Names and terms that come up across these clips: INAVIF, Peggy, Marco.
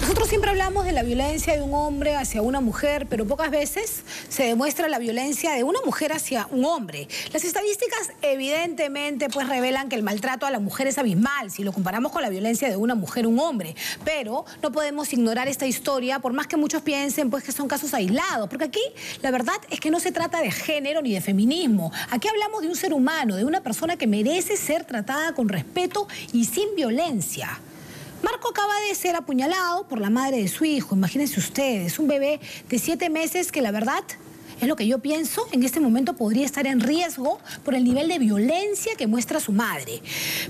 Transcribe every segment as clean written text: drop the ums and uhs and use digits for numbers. Nosotros siempre hablamos de la violencia de un hombre hacia una mujer, pero pocas veces se demuestra la violencia de una mujer hacia un hombre. Las estadísticas evidentemente pues revelan que el maltrato a la mujer es abismal si lo comparamos con la violencia de una mujer a un hombre, pero no podemos ignorar esta historia por más que muchos piensen pues que son casos aislados, porque aquí la verdad es que no se trata de género ni de feminismo. Aquí hablamos de un ser humano, de una persona que merece ser tratada con respeto y sin violencia. Marco acaba de ser apuñalado por la madre de su hijo, imagínense ustedes, un bebé de 7 meses que la verdad, es lo que yo pienso, en este momento podría estar en riesgo por el nivel de violencia que muestra su madre.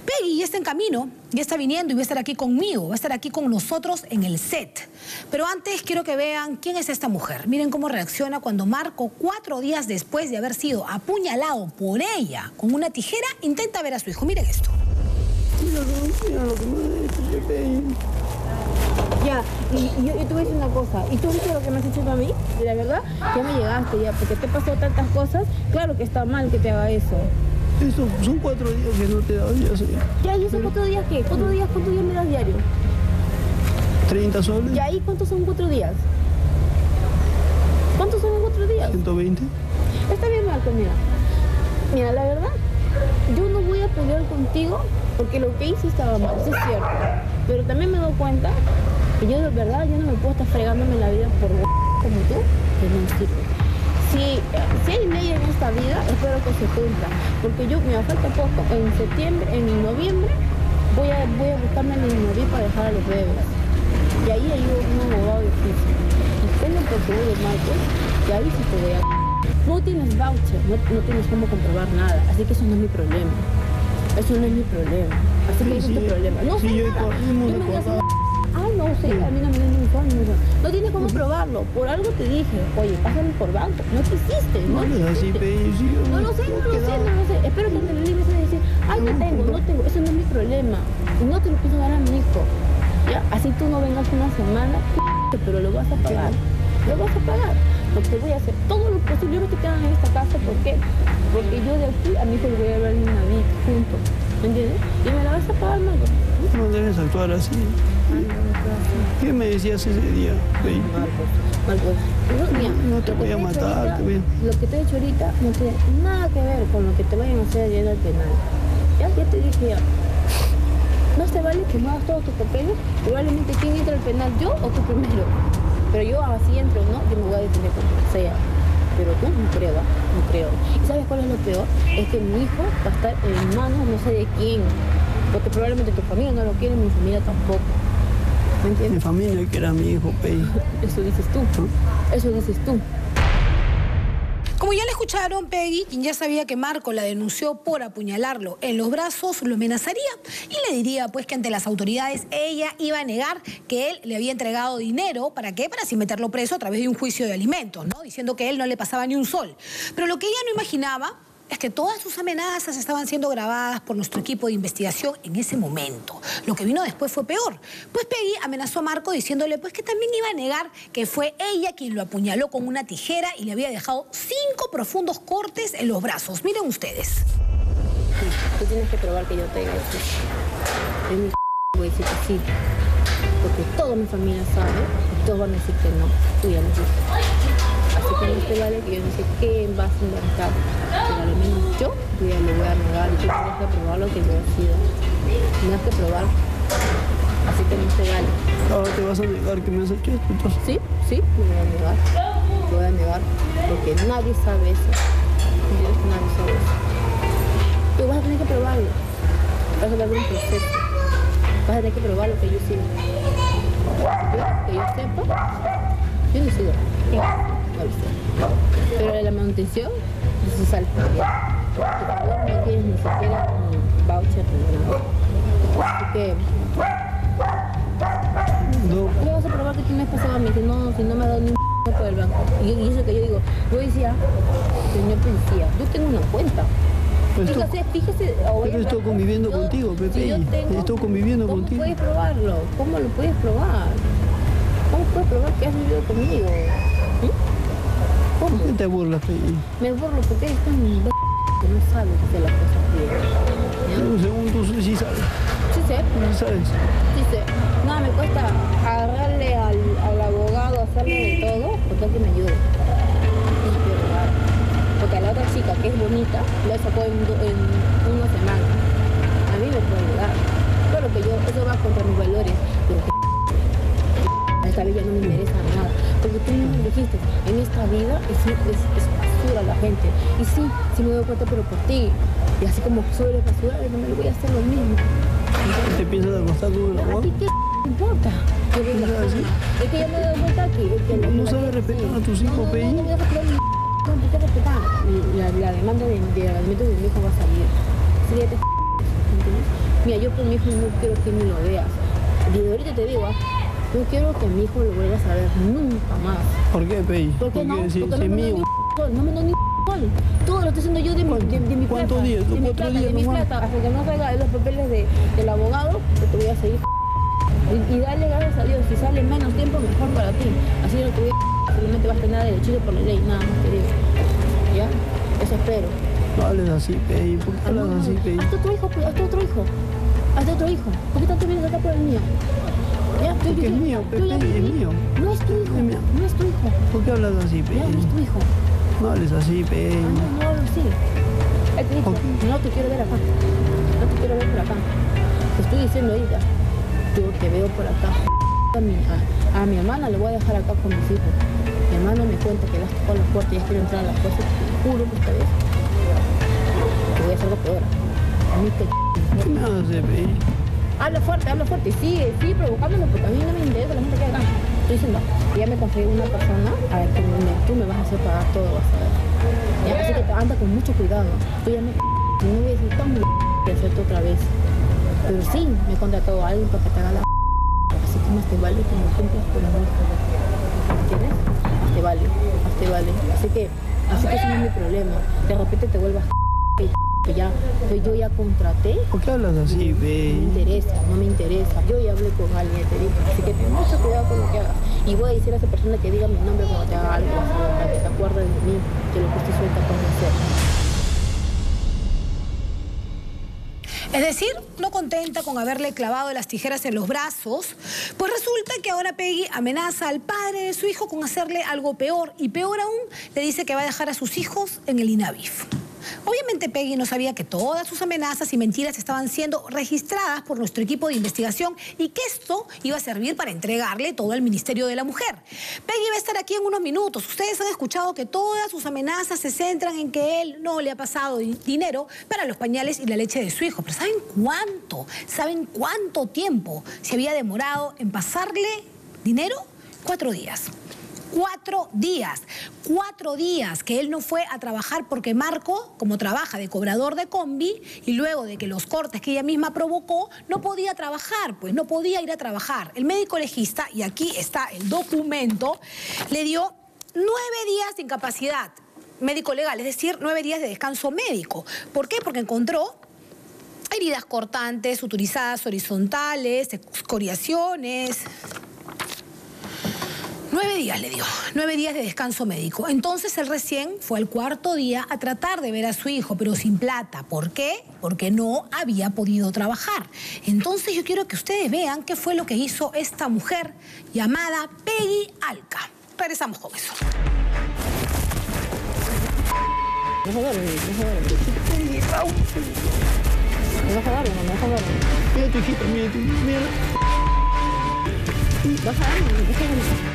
Peggy ya está en camino, ya está viniendo y va a estar aquí conmigo, va a estar aquí con nosotros en el set. Pero antes quiero que vean quién es esta mujer. Miren cómo reacciona cuando Marco, 4 días después de haber sido apuñalado por ella con una tijera, intenta ver a su hijo. Miren esto. Mira lo que me has hecho, Peggy. Ya, y yo te voy a decir una cosa. Y tú viste lo que me has hecho a mí, y la verdad, ya me llegaste, ya, porque te pasó tantas cosas. Claro que está mal que te haga eso. Eso, son 4 días que no te das, ya sé. Ya, ¿y esos 4 días qué? ¿Cuántos días me das diario? 30 soles. ¿Y ahí cuántos son 4 días? ¿Cuántos son 4 días? 120. Está bien, Marco, mira. Mira, la verdad, yo no voy a pelear contigo porque lo que hice estaba mal, eso es cierto. Pero también me doy cuenta que yo de verdad ya no me puedo estar fregándome la vida por como tú, que no sirve. Si hay ley en esta vida, espero que se cumpla. Porque yo me falta poco. En noviembre, voy a buscarme en el INAVIF para dejar a los bebés. Y ahí hay un abogado difícil. Y tengo por seguro de Marco, que ahí sí te voy a... No tienes voucher, no tienes cómo comprobar nada. Así que eso no es mi problema. Eso no es mi problema. Así que sí, no es tu problema. No sé sí, nada. A mí no me da ningún problema. No tienes cómo probarlo. Por algo te dije, oye, pásame por banco. No quisiste, ¿no? No lo sé. Espero que te lo digas y decir, ay, no tengo. Eso no es mi problema. No te lo pienso dar a mi hijo. ¿Ya? Así tú no vengas una semana, pero lo vas a pagar. Lo vas a pagar. Porque voy a hacer todo lo posible. Yo no te quedo en esta casa. ¿Por qué? Porque yo de aquí a mí te voy a ver en una vida juntos. ¿Me entiendes? Y me la vas a pagar, Marco. No debes actuar así. ¿Qué me decías ese día, Peggy? Marco, no te voy a matar. Lo que te he hecho ahorita no tiene nada que ver con lo que te vayan a hacer allá en el penal. Ya te dije ya. No se vale que no hagas todos tus papeles. Probablemente quién entra al penal, yo o tú primero. Pero yo así entro, ¿no? Yo me voy a detener como sea. Pero tú no creo. ¿Y sabes cuál es lo peor? Es que mi hijo va a estar en manos no sé de quién. Porque probablemente tu familia no lo quiere, mi familia tampoco. ¿Me entiendes? Mi familia que era mi hijo, Peggy. Eso dices tú. Eso dices tú. Como ya le escucharon, Peggy, quien ya sabía que Marco la denunció por apuñalarlo en los brazos, lo amenazaría y le diría pues que ante las autoridades ella iba a negar que él le había entregado dinero. ¿Para qué? Para así meterlo preso a través de un juicio de alimentos, ¿no? Diciendo que él no le pasaba ni un sol. Pero lo que ella no imaginaba es que todas sus amenazas estaban siendo grabadas por nuestro equipo de investigación en ese momento. Lo que vino después fue peor. Pues Peggy amenazó a Marco diciéndole pues que también iba a negar que fue ella quien lo apuñaló con una tijera y le había dejado 5 profundos cortes en los brazos. Miren ustedes. Sí, tú tienes que probar que yo te diga eso. Yo me voy a decir que sí. Porque toda mi familia sabe y todos van a decir que no. Tú ya lo dijiste. Así que no te vale que yo no sé qué vas a inventar. Pero al menos yo ya le voy a negar. Tú tienes que probar lo que yo he sido. Tienes que probar. Así que no te vale. Ahora te vas a negar que me has hecho esto. Sí, me voy a negar. Me voy a negar. Porque nadie sabe eso. Nadie sabe eso. Tú vas a tener que probarlo. Vas a tener un proceso. Vas a tener que probar lo que yo he sido. Que yo sepa, yo no he sido. Pero de la manutención, eso es alto. Porque no tienes ni siquiera un voucher. Así que... ¿Cómo vas a probar que tú me has pasado a mí? Que no, si no me has dado ni un por el banco. Y eso que yo digo, yo decía, señor policía, yo tengo una cuenta. Fíjese, pero estoy conviviendo contigo, Pepe. Estoy conviviendo contigo. ¿Cómo puedes probarlo? ¿Cómo lo puedes probar? ¿Cómo puedes probar que has vivido conmigo? ¿Por qué te burlas, Peggy? Me burlo porque eres tan b******, no sabe hacer las cosas bien. ¿No? Un segundo, sí sabe. Sí sé. Sí sabes. Sí sé. No, me cuesta agarrarle al abogado, hacerle de todo, porque hay que me ayude. Porque a la otra chica, que es bonita, la sacó en una semana. A mí me puede ayudar. Claro que yo, eso va contra mis valores. Pero que esta vida no me interesa nada. Porque tú mismo dijiste, en esta vida es basura la gente. Y sí, sí me doy cuenta, pero por ti. Y así como sobre basura, no me lo voy a hacer lo mismo. ¿Te piensas acostar tú el amor? ¿A ti qué importa? ¿Qué es así? Es que yo me doy cuenta que no sabes respetar a tus hijos, Peggy. No, te respetan. La demanda de alimentos de mi hijo va a salir. Sí, te ¿entiendes? Mira, yo con mi hijo no quiero que ni lo veas. Desde ahorita te digo, no quiero que mi hijo lo vuelvas a ver nunca más. ¿Por qué, Pei? Porque no, porque no me doy ni sol. Todo lo estoy haciendo yo de mi plata. ¿Cuántos días? De mi plata, de mi plata. Hasta que no salga los papeles del abogado, te voy a seguir. Y dale gracias a Dios. Si sale menos tiempo, mejor para ti. Así no te voy a... No te vas a tener derechito por la ley, nada más te digo. ¿Ya? Eso espero. No hables así, Peggy. ¿Por qué hablas así, Peggy? Hazte otro hijo, hazte otro hijo. Hazte otro hijo. ¿Por qué tanto vienes acá por el mío? ¿Ya? Porque es mío, Peggy, es mío. No es tu hijo, no es tu hijo. ¿Por qué hablas así, Peggy? No es tu hijo. No hables así, Peggy. No, no hablo así. Él te dijo, no te quiero ver acá. No te quiero ver por acá. Te estoy diciendo ahorita. Yo te veo por acá. A mi hermana le voy a dejar acá con mis hijos. Mi hermana me cuenta que le has tocado las puertas y ya quiero entrar a las cosas. Te juro que esta vez te voy a hacer lo peor. A mí te... ¿Qué me hace, Pei? Habla fuerte, sigue provocándome porque a mí no me interesa la gente que acá. Estoy diciendo, ya me confié una persona, a ver, tú me vas a hacer pagar todo, vas a ver. Ya, así que anda con mucho cuidado. Tú ya me... No voy a decir tan que hacerte otra vez. Pero sí, me he contratado a alguien para que te haga la... Así que más te vale que me cumplas con la muerte. ¿Entiendes? Más te vale. Así que ese no es mi problema. De repente te vuelvas yo ya contraté. ¿Por qué hablas así, ve? No me interesa. Yo ya hablé con alguien, te digo. Así que ten mucho cuidado con lo que hagas. Y voy a decir a esa persona que diga mi nombre cuando te haga algo, para que te acuerdes de mí, que lo que estoy suelta con hacer. Es decir, no contenta con haberle clavado las tijeras en los brazos, pues resulta que ahora Peggy amenaza al padre de su hijo con hacerle algo peor. Y peor aún, le dice que va a dejar a sus hijos en el INAVIF. Obviamente Peggy no sabía que todas sus amenazas y mentiras estaban siendo registradas por nuestro equipo de investigación y que esto iba a servir para entregarle todo al Ministerio de la Mujer. Peggy va a estar aquí en unos minutos. Ustedes han escuchado que todas sus amenazas se centran en que él no le ha pasado dinero para los pañales y la leche de su hijo. Pero ¿saben cuánto tiempo se había demorado en pasarle dinero? 4 días. 4 días que él no fue a trabajar porque Marco, como trabaja de cobrador de combi, y luego de que los cortes que ella misma provocó, no podía trabajar, pues no podía ir a trabajar. El médico legista, y aquí está el documento, le dio 9 días de incapacidad médico legal, es decir, 9 días de descanso médico. ¿Por qué? Porque encontró heridas cortantes, suturizadas horizontales, escoriaciones... 9 días le dio, 9 días de descanso médico. Entonces él recién fue al 4.º día a tratar de ver a su hijo, pero sin plata. ¿Por qué? Porque no había podido trabajar. Entonces yo quiero que ustedes vean qué fue lo que hizo esta mujer llamada Peggy Alca. Regresamos con eso. No,